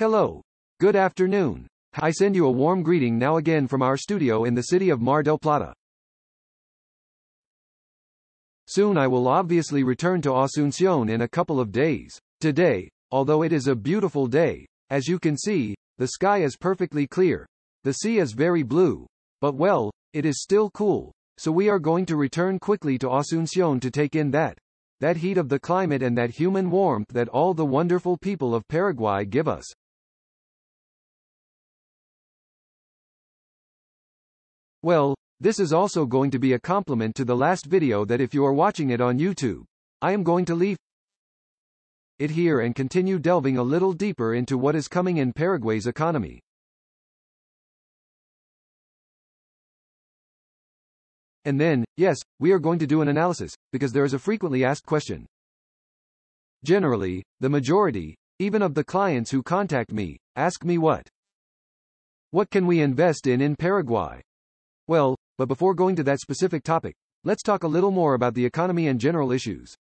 Hello. Good afternoon. I send you a warm greeting now again from our studio in the city of Mar del Plata. Soon I will obviously return to Asunción in a couple of days. Today, although it is a beautiful day, as you can see, the sky is perfectly clear. The sea is very blue. But well, it is still cool. So we are going to return quickly to Asunción to take in that heat of the climate and that human warmth that all the wonderful people of Paraguay give us. Well, this is also going to be a compliment to the last video that if you are watching it on YouTube, I am going to leave it here and continue delving a little deeper into what is coming in Paraguay's economy. And then, yes, we are going to do an analysis, because there is a frequently asked question. Generally, the majority, even of the clients who contact me, ask me what can we invest in Paraguay? Well, but before going to that specific topic, let's talk a little more about the economy and general issues.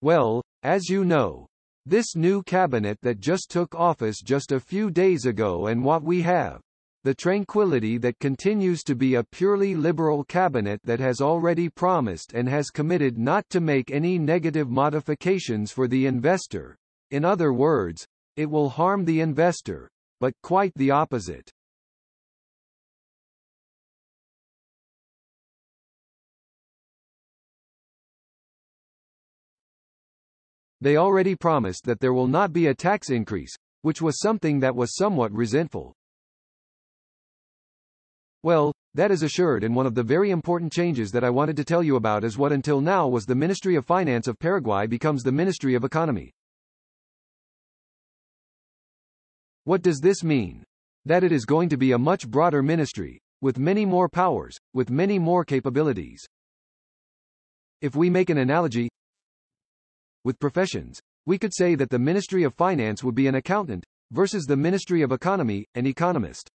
Well, as you know, this new cabinet that just took office just a few days ago and what we have, the tranquility that continues to be a purely liberal cabinet that has already promised and has committed not to make any negative modifications for the investor. In other words, it will harm the investor, but quite the opposite. They already promised that there will not be a tax increase, which was something that was somewhat resentful. Well, that is assured, and one of the very important changes that I wanted to tell you about is what until now was the Ministry of Finance of Paraguay becomes the Ministry of Economy. What does this mean? That it is going to be a much broader ministry, with many more powers, with many more capabilities. If we make an analogy with professions, we could say that the Ministry of Finance would be an accountant, versus the Ministry of Economy, an economist.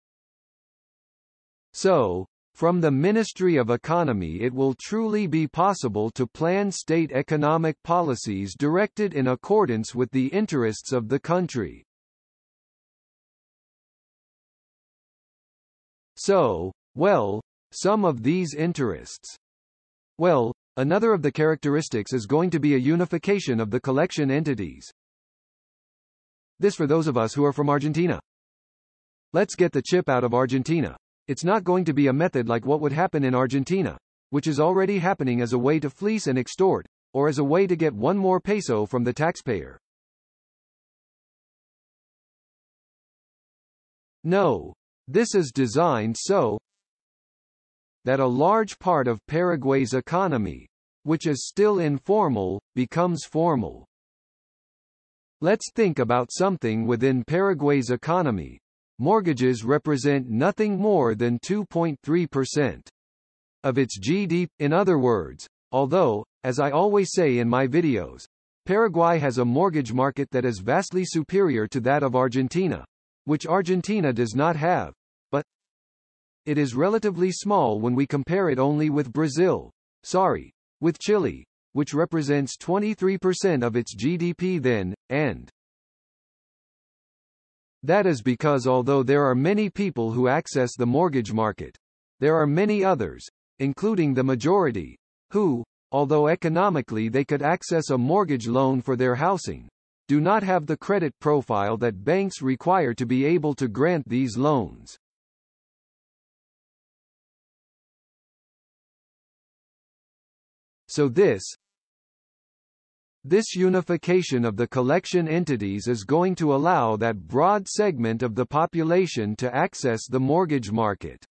So, from the Ministry of Economy it will truly be possible to plan state economic policies directed in accordance with the interests of the country. So, well, some of these interests. Well, another of the characteristics is going to be a unification of the collection entities. This for those of us who are from Argentina. Let's get the chip out of Argentina. It's not going to be a method like what would happen in Argentina, which is already happening as a way to fleece and extort, or as a way to get one more peso from the taxpayer. No. This is designed so that a large part of Paraguay's economy, which is still informal, becomes formal. Let's think about something within Paraguay's economy. Mortgages represent nothing more than 2.3% of its GDP. In other words, although, as I always say in my videos, Paraguay has a mortgage market that is vastly superior to that of Argentina, which Argentina does not have, but it is relatively small when we compare it only with Brazil, with Chile, which represents 23% of its GDP then, and that is because although there are many people who access the mortgage market, there are many others, including the majority, who, although economically they could access a mortgage loan for their housing, do not have the credit profile that banks require to be able to grant these loans. So this unification of the collection entities is going to allow that broad segment of the population to access the mortgage market.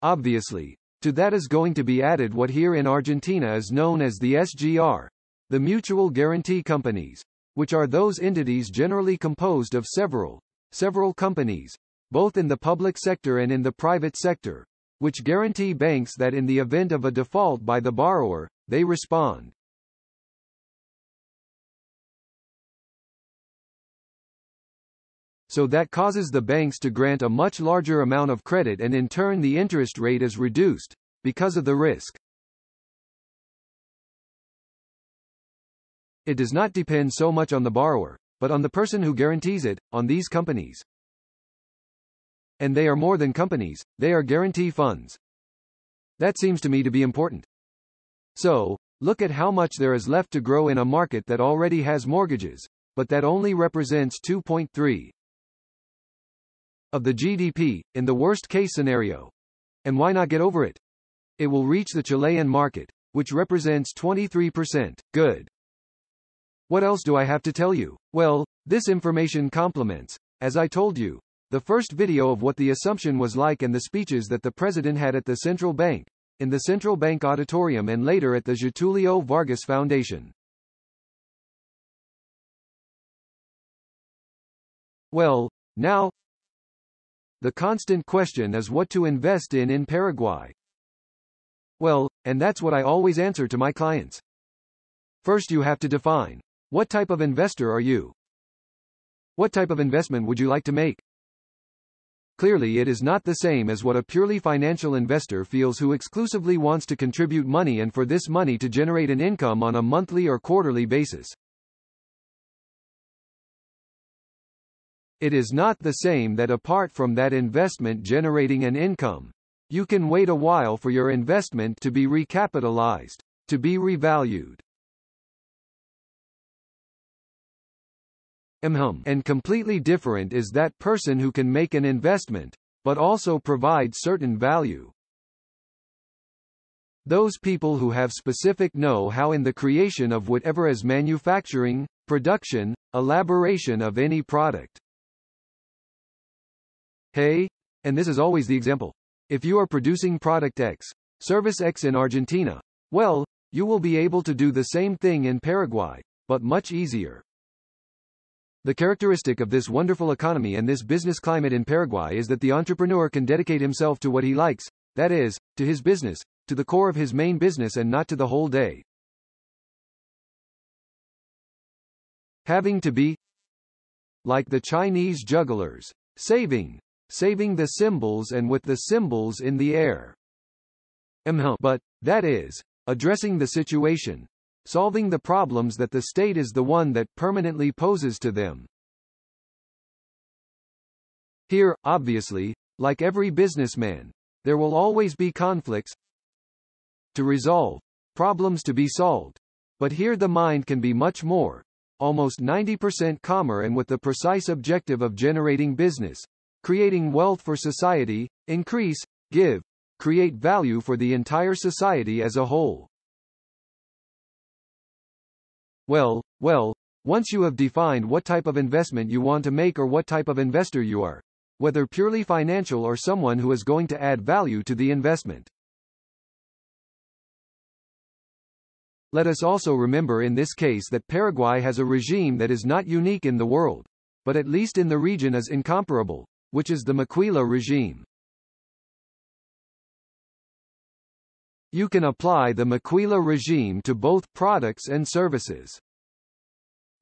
Obviously, to that is going to be added what here in Argentina is known as the SGR, the mutual guarantee companies, which are those entities generally composed of several companies, both in the public sector and in the private sector, which guarantee banks that in the event of a default by the borrower, they respond. So that causes the banks to grant a much larger amount of credit, and in turn the interest rate is reduced, because of the risk. It does not depend so much on the borrower, but on the person who guarantees it, on these companies. And they are more than companies, they are guarantee funds. That seems to me to be important. So, look at how much there is left to grow in a market that already has mortgages, but that only represents 2.3% of the GDP, in the worst-case scenario. And why not get over it? It will reach the Chilean market, which represents 23%. Good. What else do I have to tell you? Well, this information complements, as I told you, the first video of what the assumption was like and the speeches that the president had at the central bank, in the central bank auditorium and later at the Getulio Vargas Foundation. Well, now, the constant question is what to invest in Paraguay. Well, and that's what I always answer to my clients. First, you have to define, what type of investor are you? What type of investment would you like to make? Clearly, it is not the same as what a purely financial investor feels who exclusively wants to contribute money and for this money to generate an income on a monthly or quarterly basis. It is not the same that apart from that investment generating an income, you can wait a while for your investment to be recapitalized, to be revalued, and completely different is that person who can make an investment, but also provide certain value. Those people who have specific know-how in the creation of whatever is manufacturing, production, elaboration of any product. Hey, and this is always the example. If you are producing product X, service X in Argentina, well, you will be able to do the same thing in Paraguay, but much easier. The characteristic of this wonderful economy and this business climate in Paraguay is that the entrepreneur can dedicate himself to what he likes, that is, to his business, to the core of his main business and not to the whole day having to be like the Chinese jugglers, saving the symbols and with the symbols in the air. But, that is, addressing the situation, solving the problems that the state is the one that permanently poses to them. Here, obviously, like every businessman, there will always be conflicts to resolve, problems to be solved, but here the mind can be much more, almost 90% calmer and with the precise objective of generating business, creating wealth for society, increase, give, create value for the entire society as a whole. Well, once you have defined what type of investment you want to make or what type of investor you are, whether purely financial or someone who is going to add value to the investment. Let us also remember in this case that Paraguay has a regime that is not unique in the world, but at least in the region is incomparable, which is the Maquila regime. You can apply the Maquila regime to both products and services.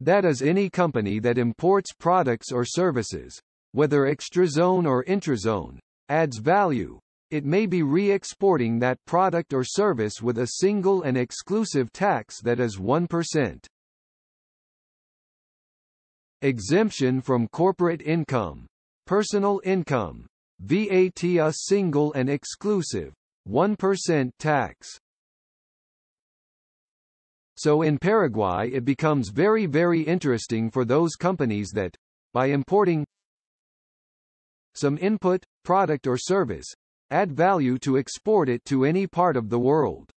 That is any company that imports products or services, whether extrazone or intrazone, adds value, it may be re-exporting that product or service with a single and exclusive tax that is 1%. Exemption from corporate income, personal income, VAT, a single and exclusive 1% tax. So in Paraguay it becomes very, very interesting for those companies that, by importing some input, product or service, add value to export it to any part of the world.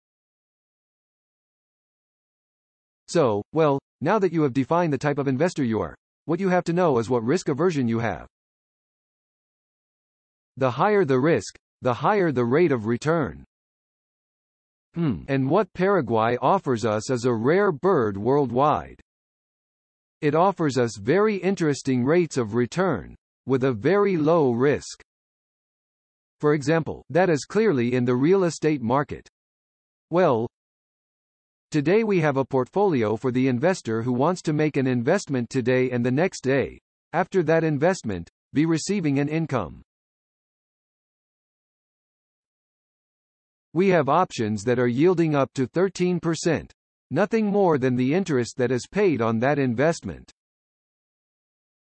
So, well, now that you have defined the type of investor you are, what you have to know is what risk aversion you have. The higher the risk, the higher the rate of return. And what Paraguay offers us is a rare bird worldwide. It offers us very interesting rates of return, with a very low risk. For example, that is clearly in the real estate market. Well, today we have a portfolio for the investor who wants to make an investment today and the next day, after that investment, be receiving an income. We have options that are yielding up to 13%, nothing more than the interest that is paid on that investment.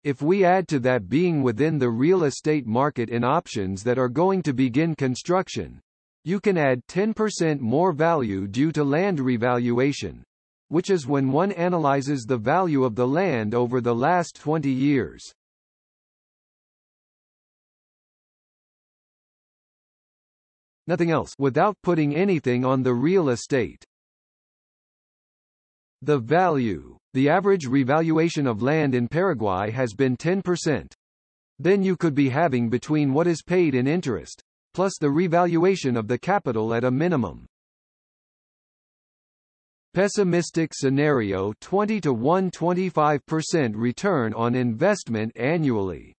If we add to that being within the real estate market in options that are going to begin construction, you can add 10% more value due to land revaluation, which is when one analyzes the value of the land over the last 20 years. Nothing else without putting anything on the real estate. The value. The average revaluation of land in Paraguay has been 10%. Then you could be having between what is paid in interest, plus the revaluation of the capital at a minimum. Pessimistic scenario 20 to 125% return on investment annually.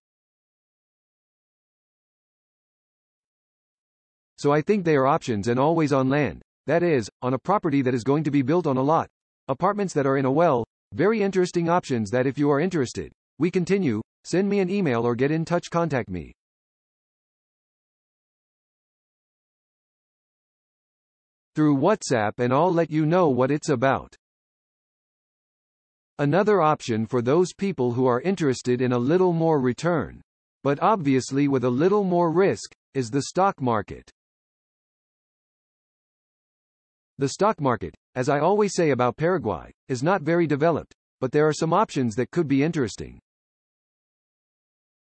So I think they are options and always on land, that is, on a property that is going to be built on a lot. Apartments that are in a well, very interesting options that if you are interested, we continue, send me an email or get in touch, contact me. Through WhatsApp and I'll let you know what it's about. Another option for those people who are interested in a little more return, but obviously with a little more risk, is the stock market. The stock market, as I always say about Paraguay, is not very developed, but there are some options that could be interesting.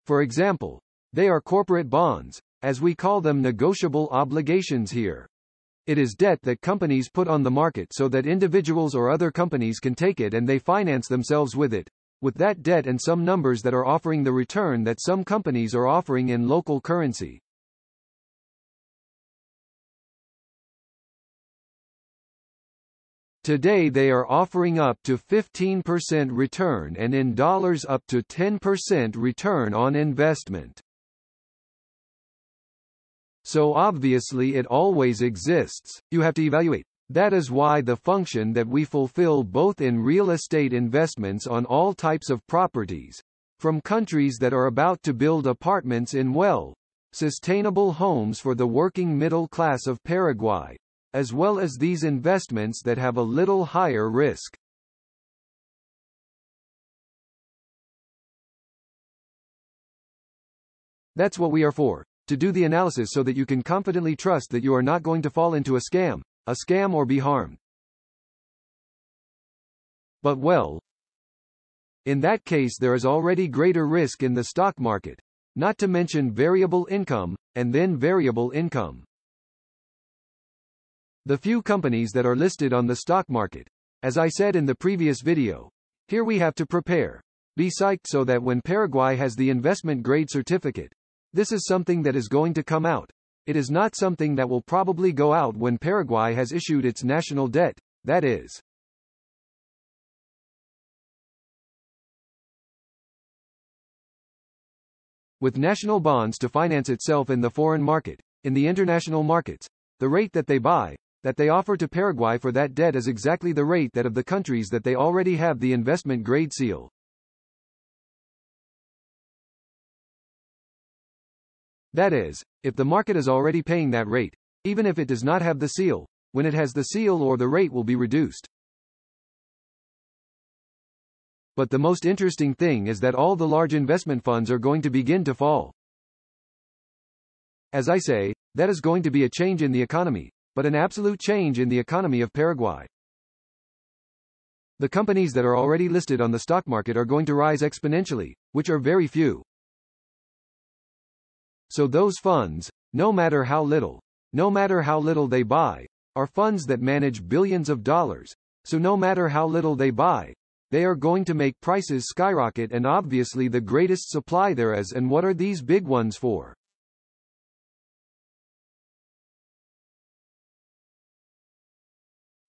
For example, they are corporate bonds, as we call them negotiable obligations here. It is debt that companies put on the market so that individuals or other companies can take it and they finance themselves with it, with that debt and some numbers that are offering the return that some companies are offering in local currency. Today they are offering up to 15% return and in dollars up to 10% return on investment. So obviously it always exists, you have to evaluate. That is why the function that we fulfill both in real estate investments on all types of properties, from countries that are about to build apartments in well, sustainable homes for the working middle class of Paraguay, as well as these investments that have a little higher risk. That's what we are for. To do the analysis so that you can confidently trust that you are not going to fall into a scam or be harmed. But well, in that case there is already greater risk in the stock market, not to mention variable income, and then variable income. The few companies that are listed on the stock market, as I said in the previous video, here we have to prepare, be psyched so that when Paraguay has the investment grade certificate, this is something that is going to come out. It is not something that will probably go out when Paraguay has issued its national debt, that is. With national bonds to finance itself in the foreign market, in the international markets, the rate that they buy, that they offer to Paraguay for that debt is exactly the rate that of the countries that they already have the investment grade seal. That is, if the market is already paying that rate, even if it does not have the seal, when it has the seal or the rate will be reduced. But the most interesting thing is that all the large investment funds are going to begin to fall. As I say, that is going to be a change in the economy, but an absolute change in the economy of Paraguay. The companies that are already listed on the stock market are going to rise exponentially, which are very few. So those funds, no matter how little they buy, are funds that manage billions of dollars, so no matter how little they buy, they are going to make prices skyrocket and obviously the greatest supply there is, and what are these big ones for?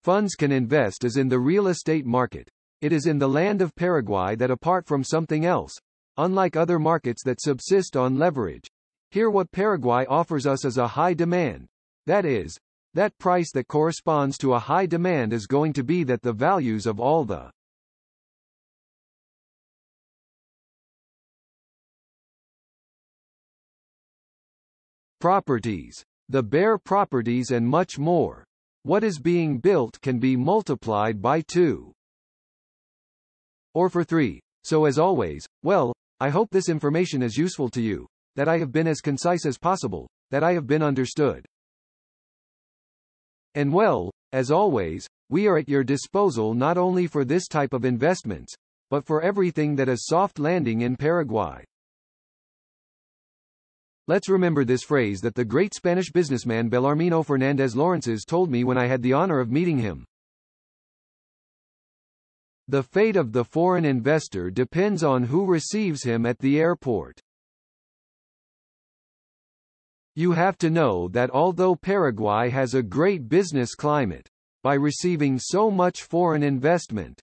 Funds can invest as in the real estate market. It is in the land of Paraguay that apart from something else, unlike other markets that subsist on leverage, here what Paraguay offers us is a high demand. That is, that price that corresponds to a high demand is going to be that the values of all the properties, the bare properties and much more, What is being built can be multiplied by 2. Or for 3. So as always, well, I hope this information is useful to you, that I have been as concise as possible, that I have been understood. And well, as always, we are at your disposal not only for this type of investments, but for everything that is soft landing in Paraguay. Let's remember this phrase that the great Spanish businessman Belarmino Fernández Lawrences told me when I had the honor of meeting him. The fate of the foreign investor depends on who receives him at the airport. You have to know that although Paraguay has a great business climate, by receiving so much foreign investment,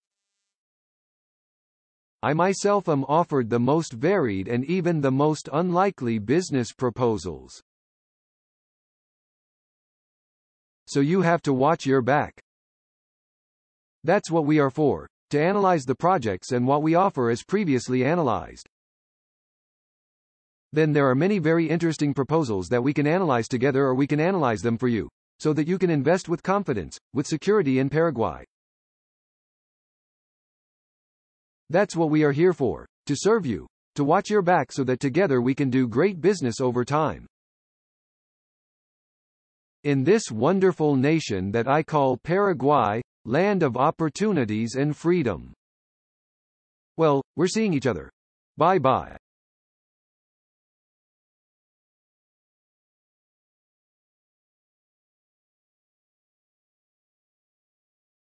I myself am offered the most varied and even the most unlikely business proposals. So you have to watch your back. That's what we are for. To analyze the projects and what we offer as previously analyzed. Then there are many very interesting proposals that we can analyze together, or we can analyze them for you, so that you can invest with confidence, with security in Paraguay. That's what we are here for, to serve you, to watch your back so that together we can do great business over time. In this wonderful nation that I call Paraguay, land of opportunities and freedom. Well, we're seeing each other. Bye-bye.